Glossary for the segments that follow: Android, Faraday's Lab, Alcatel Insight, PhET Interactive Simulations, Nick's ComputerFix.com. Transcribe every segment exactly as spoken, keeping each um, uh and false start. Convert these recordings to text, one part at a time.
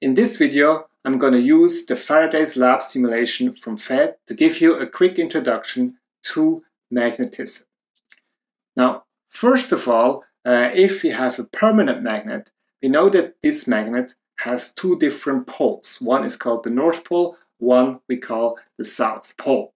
In this video, I'm going to use the Faraday's Lab simulation from P H E T to give you a quick introduction to magnetism. Now, first of all, uh, if we have a permanent magnet, we know that this magnet has two different poles. One is called the North Pole, one we call the South Pole.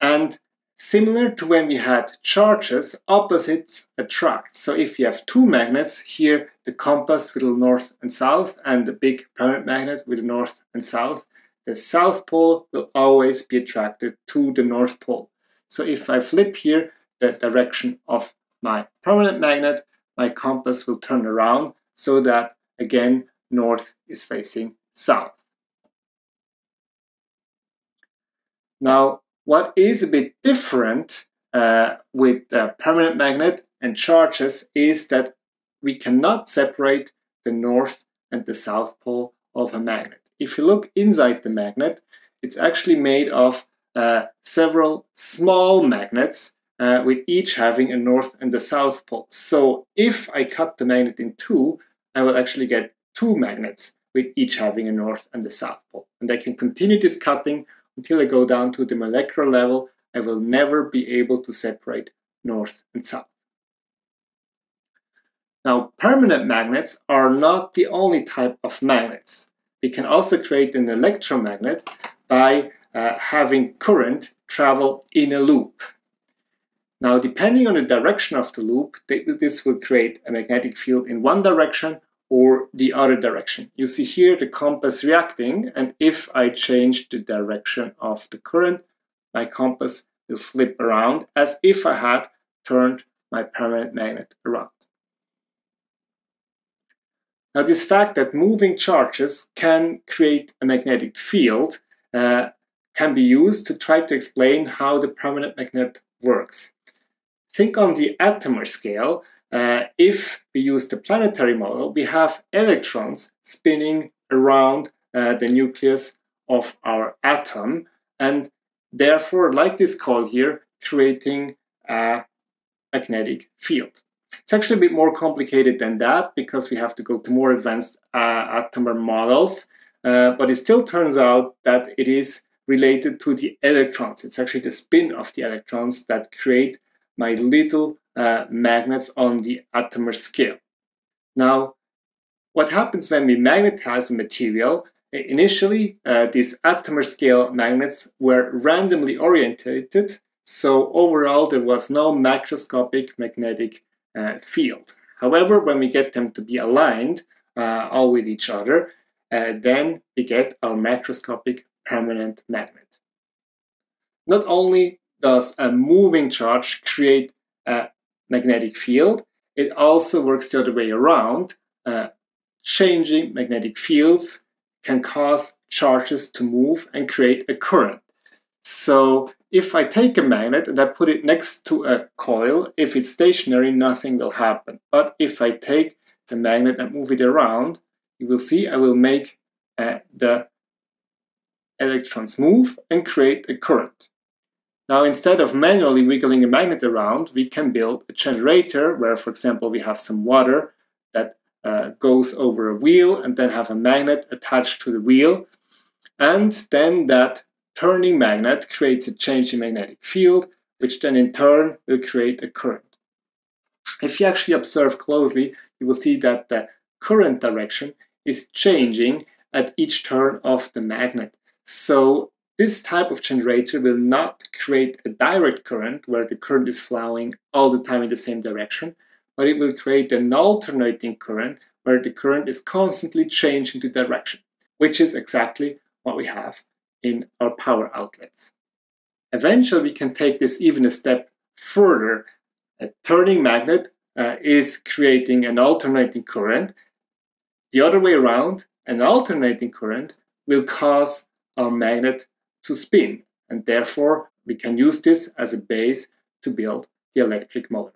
And similar to when we had charges, opposites attract. So if you have two magnets, here the compass with the north and south and the big permanent magnet with the north and south, the south pole will always be attracted to the north pole. So if I flip here the direction of my permanent magnet, my compass will turn around so that again north is facing south. Now, what is a bit different uh, with the permanent magnet and charges is that we cannot separate the north and the south pole of a magnet. If you look inside the magnet, it's actually made of uh, several small magnets uh, with each having a north and a south pole. So if I cut the magnet in two, I will actually get two magnets with each having a north and a south pole. And I can continue this cutting until I go down to the molecular level. I will never be able to separate north and south. Now, permanent magnets are not the only type of magnets. We can also create an electromagnet by uh, having current travel in a loop. Now, depending on the direction of the loop, this will create a magnetic field in one direction or the other direction. You see here the compass reacting, and if I change the direction of the current, my compass will flip around as if I had turned my permanent magnet around. Now, this fact that moving charges can create a magnetic field uh, can be used to try to explain how the permanent magnet works. Think on the atomic scale. Uh, if we use the planetary model, we have electrons spinning around uh, the nucleus of our atom, and therefore, like this coil here, creating a magnetic field. It's actually a bit more complicated than that, because we have to go to more advanced uh, atomic models, uh, but it still turns out that it is related to the electrons. It's actually the spin of the electrons that create my little Uh, magnets on the atomic scale. Now, what happens when we magnetize a material? Initially, uh, these atomic scale magnets were randomly orientated, so overall there was no macroscopic magnetic uh, field. However, when we get them to be aligned uh, all with each other, uh, then we get our macroscopic permanent magnet. Not only does a moving charge create a magnetic field, it also works the other way around. Uh, changing magnetic fields can cause charges to move and create a current. So if I take a magnet and I put it next to a coil, if it's stationary, nothing will happen. But if I take the magnet and move it around, you will see I will make uh, the electrons move and create a current. Now, instead of manually wiggling a magnet around, we can build a generator where, for example, we have some water that uh, goes over a wheel and then have a magnet attached to the wheel. And then that turning magnet creates a change in magnetic field, which then in turn will create a current. If you actually observe closely, you will see that the current direction is changing at each turn of the magnet. So this type of generator will not create a direct current where the current is flowing all the time in the same direction, but it will create an alternating current where the current is constantly changing the direction, which is exactly what we have in our power outlets. Eventually, we can take this even a step further. A turning magnet uh, is creating an alternating current. The other way around, an alternating current will cause our magnet to spin, and therefore we can use this as a base to build the electric motor.